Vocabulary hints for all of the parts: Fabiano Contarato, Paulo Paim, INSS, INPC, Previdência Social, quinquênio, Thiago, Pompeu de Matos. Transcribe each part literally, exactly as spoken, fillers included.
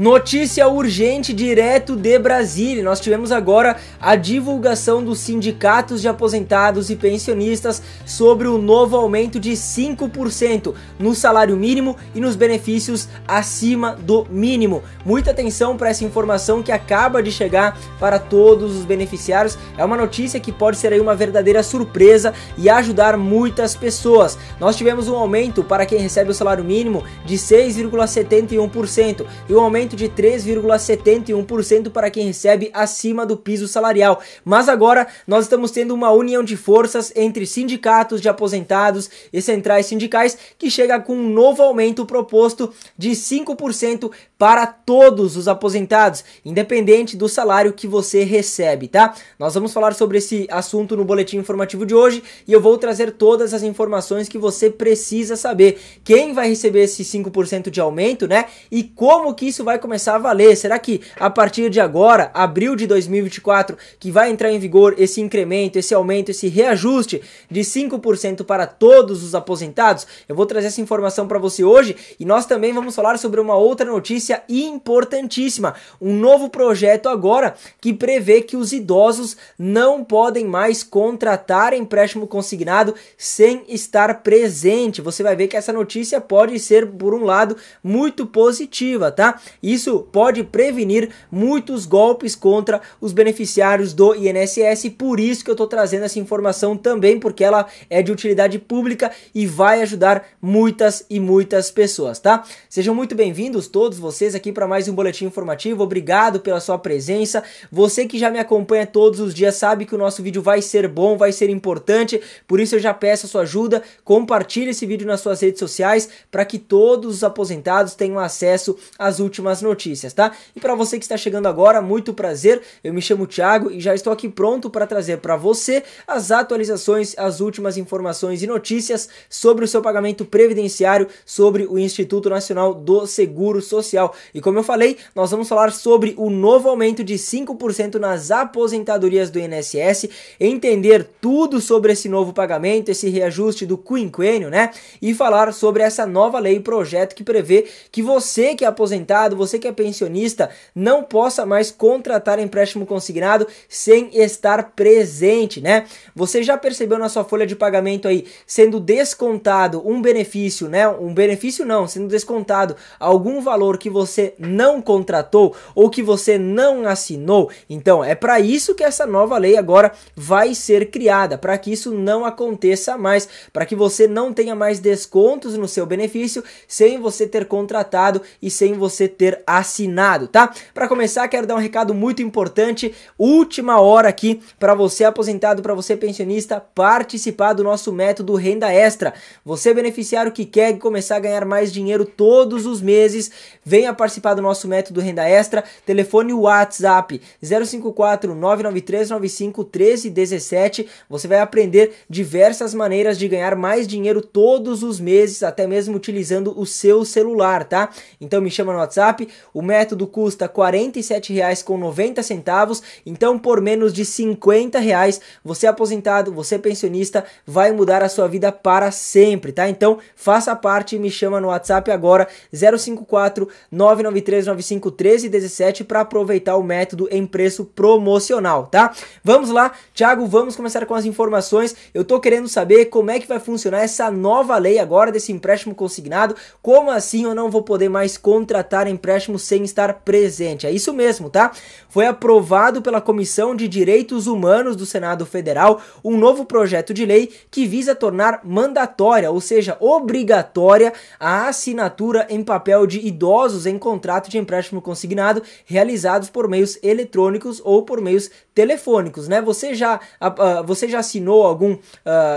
Notícia urgente direto de Brasília, nós tivemos agora a divulgação dos sindicatos de aposentados e pensionistas sobre o novo aumento de cinco por cento no salário mínimo e nos benefícios acima do mínimo. Muita atenção para essa informação que acaba de chegar para todos os beneficiários, é uma notícia que pode ser aí uma verdadeira surpresa e ajudar muitas pessoas. Nós tivemos um aumento para quem recebe o salário mínimo de seis vírgula setenta e um por cento e um aumento de três vírgula setenta e um por cento para quem recebe acima do piso salarial. Mas agora nós estamos tendo uma união de forças entre sindicatos de aposentados e centrais sindicais que chega com um novo aumento proposto de cinco por cento para todos os aposentados, independente do salário que você recebe, tá? Nós vamos falar sobre esse assunto no boletim informativo de hoje e eu vou trazer todas as informações que você precisa saber. Quem vai receber esse cinco por cento de aumento, né? E como que isso vai começar a valer? Será que a partir de agora, abril de dois mil e vinte e quatro, que vai entrar em vigor esse incremento, esse aumento, esse reajuste de cinco por cento para todos os aposentados? Eu vou trazer essa informação para você hoje e nós também vamos falar sobre uma outra notícia importantíssima, um novo projeto agora que prevê que os idosos não podem mais contratar empréstimo consignado sem estar presente. Você vai ver que essa notícia pode ser, por um lado, muito positiva, tá? Isso pode prevenir muitos golpes contra os beneficiários do I N S S, por isso que eu estou trazendo essa informação também, porque ela é de utilidade pública e vai ajudar muitas e muitas pessoas, tá? Sejam muito bem-vindos todos vocês aqui para mais um boletim informativo, obrigado pela sua presença. Você que já me acompanha todos os dias sabe que o nosso vídeo vai ser bom, vai ser importante, por isso eu já peço a sua ajuda, compartilhe esse vídeo nas suas redes sociais para que todos os aposentados tenham acesso às últimas notícias, tá? E para você que está chegando agora, muito prazer, eu me chamo Thiago e já estou aqui pronto para trazer para você as atualizações, as últimas informações e notícias sobre o seu pagamento previdenciário, sobre o Instituto Nacional do Seguro Social. E como eu falei, nós vamos falar sobre o novo aumento de cinco por cento nas aposentadorias do I N S S, entender tudo sobre esse novo pagamento, esse reajuste do quinquênio, né? E falar sobre essa nova lei, projeto que prevê que você que é aposentado, você que é pensionista, não possa mais contratar empréstimo consignado sem estar presente, né? Você já percebeu na sua folha de pagamento aí, sendo descontado um benefício, né? Um benefício não, sendo descontado algum valor que você não contratou ou que você não assinou. Então, é para isso que essa nova lei agora vai ser criada, para que isso não aconteça mais, para que você não tenha mais descontos no seu benefício sem você ter contratado e sem você ter assinado, tá? Para começar, quero dar um recado muito importante, última hora aqui para você aposentado, para você pensionista, participar do nosso método renda extra. Você beneficiário que quer começar a ganhar mais dinheiro todos os meses, venha participar do nosso método renda extra. Telefone WhatsApp zero cinco quatro, nove nove três, nove cinco um três um sete. Você vai aprender diversas maneiras de ganhar mais dinheiro todos os meses, até mesmo utilizando o seu celular, tá? Então me chama no WhatsApp. O método custa quarenta e sete reais e noventa centavos, então por menos de cinquenta reais, você aposentado, você pensionista, vai mudar a sua vida para sempre, tá? Então faça parte e me chama no WhatsApp agora, zero cinco quatro, nove nove três, nove cinco um três um sete, para aproveitar o método em preço promocional, tá? Vamos lá, Thiago, vamos começar com as informações. Eu tô querendo saber como é que vai funcionar essa nova lei agora desse empréstimo consignado, como assim eu não vou poder mais contratar empréstimo empréstimo sem estar presente. É isso mesmo, tá? Foi aprovado pela Comissão de Direitos Humanos do Senado Federal um novo projeto de lei que visa tornar mandatória, ou seja, obrigatória, a assinatura em papel de idosos em contrato de empréstimo consignado realizados por meios eletrônicos ou por meios telefônicos, né? Você já, uh, você já assinou algum uh,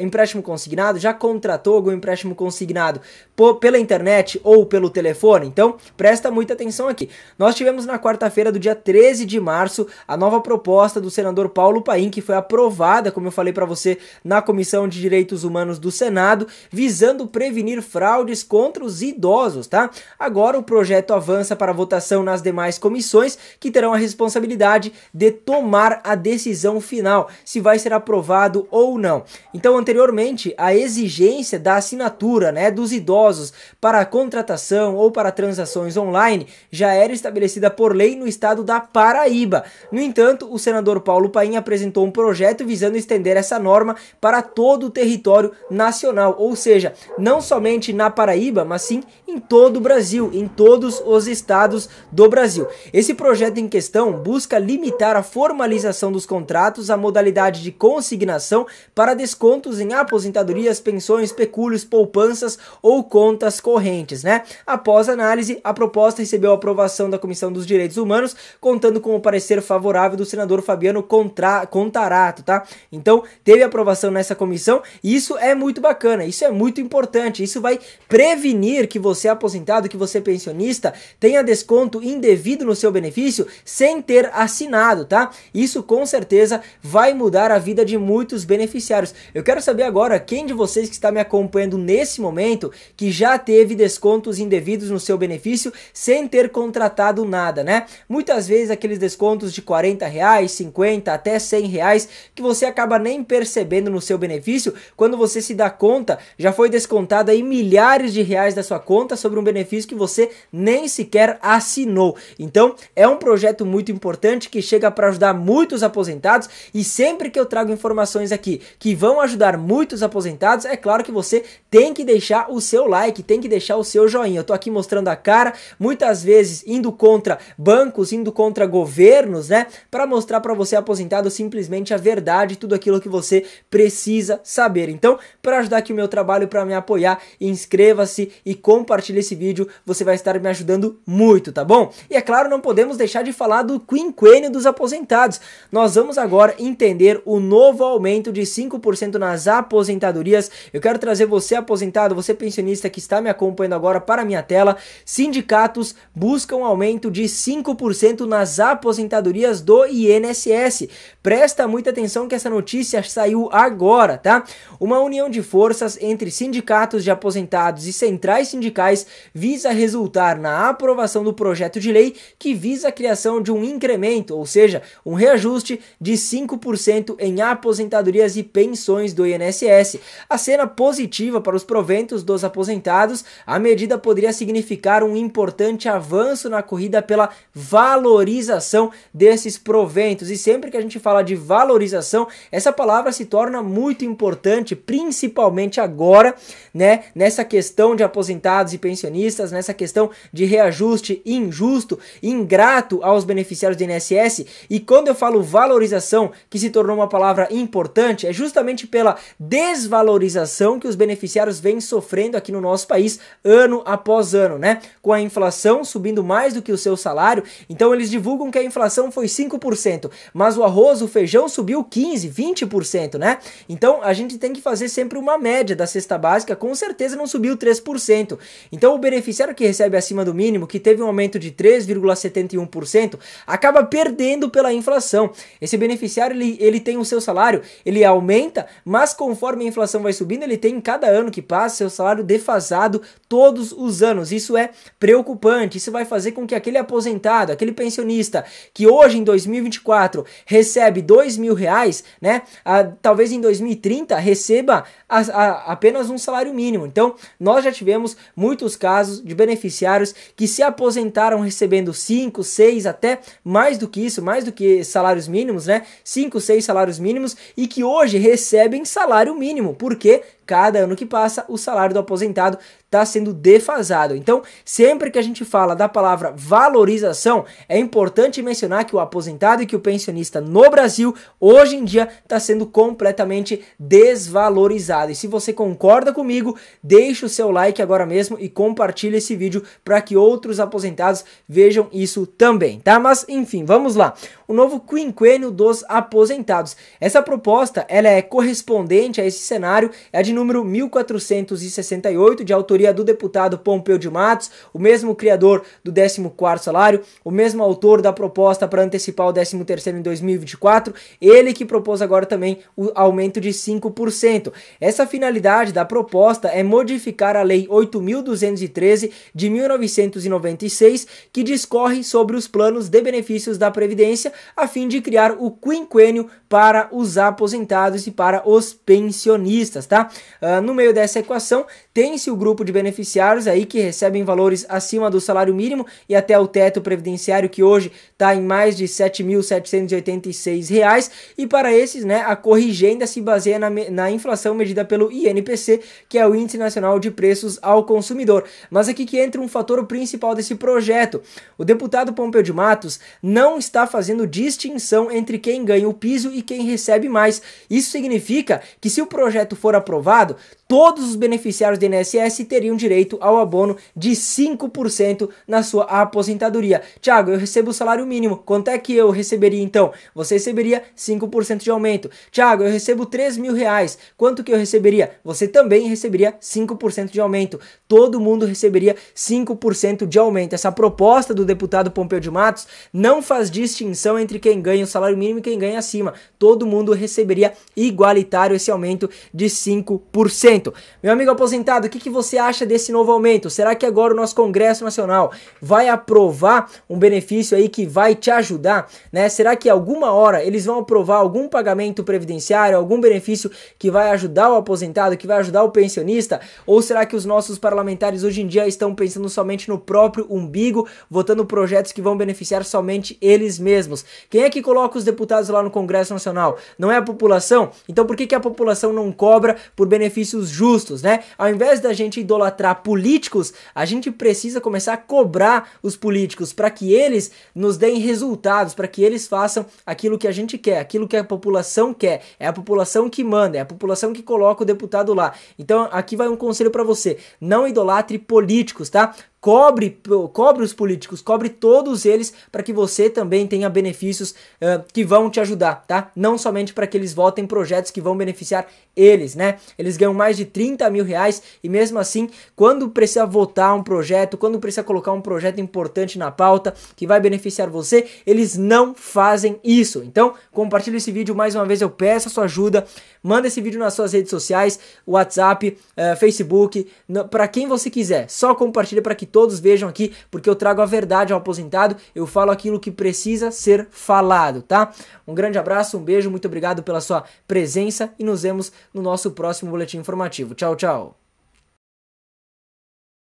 empréstimo consignado? Já contratou algum empréstimo consignado por, pela internet ou pelo telefone? Então, presta muita atenção aqui. Nós tivemos na quarta-feira do dia treze de março a nova proposta do senador Paulo Paim, que foi aprovada, como eu falei para você, na Comissão de Direitos Humanos do Senado, visando prevenir fraudes contra os idosos, tá? Agora o projeto projeto avança para votação nas demais comissões, que terão a responsabilidade de tomar a decisão final, se vai ser aprovado ou não. Então, anteriormente, a exigência da assinatura, né, dos idosos para a contratação ou para transações online já era estabelecida por lei no estado da Paraíba. No entanto, o senador Paulo Paim apresentou um projeto visando estender essa norma para todo o território nacional, ou seja, não somente na Paraíba, mas sim em todo o Brasil, em todos os estados do Brasil. Esse projeto em questão busca limitar a formalização dos contratos à modalidade de consignação para descontos em aposentadorias, pensões, pecúlios, poupanças ou contas correntes, né? Após análise, a proposta recebeu a aprovação da Comissão dos Direitos Humanos, contando com o parecer favorável do senador Fabiano Contarato, tá? Então, teve aprovação nessa comissão e isso é muito bacana, isso é muito importante, isso vai prevenir que você aposentado, que você pensionista, tenha desconto indevido no seu benefício sem ter assinado, tá? Isso com certeza vai mudar a vida de muitos beneficiários. Eu quero saber agora quem de vocês que está me acompanhando nesse momento que já teve descontos indevidos no seu benefício sem ter contratado nada, né? Muitas vezes aqueles descontos de quarenta reais, cinquenta, até cem reais que você acaba nem percebendo no seu benefício, quando você se dá conta, já foi descontado aí milhares de reais da sua conta sobre um benefício que você nem sequer assinou. Então, é um projeto muito importante que chega para ajudar muitos aposentados e sempre que eu trago informações aqui que vão ajudar muitos aposentados, é claro que você tem que deixar o seu like, tem que deixar o seu joinha. Eu tô aqui mostrando a cara, muitas vezes indo contra bancos, indo contra governos, né, para mostrar para você aposentado simplesmente a verdade, tudo aquilo que você precisa saber. Então, para ajudar aqui o meu trabalho, para me apoiar, inscreva-se e compartilhe esse vídeo, você vai estar me ajudando muito, tá bom? E é claro, não podemos deixar de falar do quinquênio dos aposentados. Nós vamos agora entender o novo aumento de cinco por cento nas aposentadorias. Eu quero trazer você aposentado, você pensionista que está me acompanhando agora para a minha tela. Sindicatos buscam aumento de cinco por cento nas aposentadorias do I N S S. Presta muita atenção que essa notícia saiu agora, tá? Uma união de forças entre sindicatos de aposentados e centrais sindicais visa resultar na aprovação do projeto de lei que visa a criação de um incremento, ou seja, um reajuste de cinco por cento em aposentadorias e pensões do I N S S. A cena positiva para os proventos dos aposentados, a medida poderia significar um importante avanço na corrida pela valorização desses proventos. E sempre que a gente fala de valorização, essa palavra se torna muito importante, principalmente agora, né, nessa questão de aposentados e pensionistas, nessa questão de reajuste injusto, ingrato aos beneficiários do I N S S. E quando eu falo valorização, que se tornou uma palavra importante, é justamente pela desvalorização que os beneficiários vêm sofrendo aqui no nosso país ano após ano, né? Com a inflação subindo mais do que o seu salário. Então eles divulgam que a inflação foi cinco por cento, mas o arroz, o feijão subiu quinze por cento, vinte por cento, né? Então a gente tem que fazer sempre uma média da cesta básica, com certeza não subiu três por cento. Então o beneficiário que recebe acima do mínimo, que teve um aumento de três vírgula setenta e um por cento, acaba perdendo pela inflação. Esse beneficiário, ele, ele tem o seu salário, ele aumenta, mas conforme a inflação vai subindo, ele tem cada ano que passa seu salário defasado todos os anos. Isso é preocupante, isso vai fazer com que aquele aposentado, aquele pensionista que hoje em dois mil e vinte e quatro recebe dois mil reais, né, a, talvez em dois mil e trinta receba a, a, apenas um salário mínimo. Então nós já tivemos muitos casos de beneficiários que se aposentaram recebendo cinco, seis, até mais do que isso, mais do que salários mínimos, né, cinco, seis salários mínimos, e que hoje recebem salário mínimo, porque cada ano que passa, o salário do aposentado está sendo defasado. Então, sempre que a gente fala da palavra valorização, é importante mencionar que o aposentado e que o pensionista no Brasil, hoje em dia, está sendo completamente desvalorizado. E se você concorda comigo, deixa o seu like agora mesmo e compartilha esse vídeo para que outros aposentados vejam isso também, tá? Mas, enfim, vamos lá. o novo quinquênio dos aposentados. Essa proposta ela é correspondente a esse cenário, é a de número mil quatrocentos e sessenta e oito, de autoria do deputado Pompeu de Matos, o mesmo criador do décimo quarto salário, o mesmo autor da proposta para antecipar o décimo terceiro em dois mil e vinte e quatro, ele que propôs agora também o aumento de cinco por cento. Essa finalidade da proposta é modificar a Lei oito mil duzentos e treze de mil novecentos e noventa e seis, que discorre sobre os planos de benefícios da Previdência, a fim de criar o quinquênio para os aposentados e para os pensionistas, tá? Uh, no meio dessa equação, tem-se o grupo de beneficiários aí que recebem valores acima do salário mínimo e até o teto previdenciário, que hoje está em mais de sete mil setecentos e oitenta e seis reais, e para esses, né, a corrigenda se baseia na, na inflação medida pelo I N P C, que é o Índice Nacional de Preços ao Consumidor. Mas aqui que entra um fator principal desse projeto. O deputado Pompeu de Matos não está fazendo distinção entre quem ganha o piso e quem recebe mais. Isso significa que, se o projeto for aprovado, todos os beneficiários do I N S S teriam direito ao abono de cinco por cento na sua aposentadoria. Thiago, eu recebo o salário mínimo, quanto é que eu receberia então? Você receberia cinco por cento de aumento. Thiago, eu recebo três mil reais, quanto que eu receberia? Você também receberia cinco por cento de aumento. Todo mundo receberia cinco por cento de aumento. Essa proposta do deputado Pompeu de Matos não faz distinção entre quem ganha o salário mínimo e quem ganha acima. Todo mundo receberia igualitário esse aumento de cinco por cento. Meu amigo aposentado, o que, que você acha desse novo aumento? Será que agora o nosso Congresso Nacional vai aprovar um benefício aí que vai te ajudar, né? Será que alguma hora eles vão aprovar algum pagamento previdenciário, algum benefício que vai ajudar o aposentado, que vai ajudar o pensionista? Ou será que os nossos parlamentares hoje em dia estão pensando somente no próprio umbigo, votando projetos que vão beneficiar somente eles mesmos? Quem é que coloca os deputados lá no Congresso Nacional? Não é a população? Então por que, que a população não cobra por benefícios justos, né? Ao invés da gente idolatrar políticos, a gente precisa começar a cobrar os políticos para que eles nos deem resultados, para que eles façam aquilo que a gente quer, aquilo que a população quer. É a população que manda, é a população que coloca o deputado lá. Então aqui vai um conselho para você: não idolatre políticos, tá? Cobre, cobre os políticos, cobre todos eles para que você também tenha benefícios uh, que vão te ajudar, tá? Não somente para que eles votem projetos que vão beneficiar eles, né? Eles ganham mais de trinta mil reais e mesmo assim, quando precisa votar um projeto, quando precisa colocar um projeto importante na pauta que vai beneficiar você, eles não fazem isso. Então, compartilha esse vídeo mais uma vez, eu peço a sua ajuda, manda esse vídeo nas suas redes sociais, WhatsApp, uh, Facebook, para quem você quiser, só compartilha para que todos vejam aqui, porque eu trago a verdade ao aposentado, eu falo aquilo que precisa ser falado, tá? Um grande abraço, um beijo, muito obrigado pela sua presença e nos vemos no nosso próximo boletim informativo. Tchau, tchau!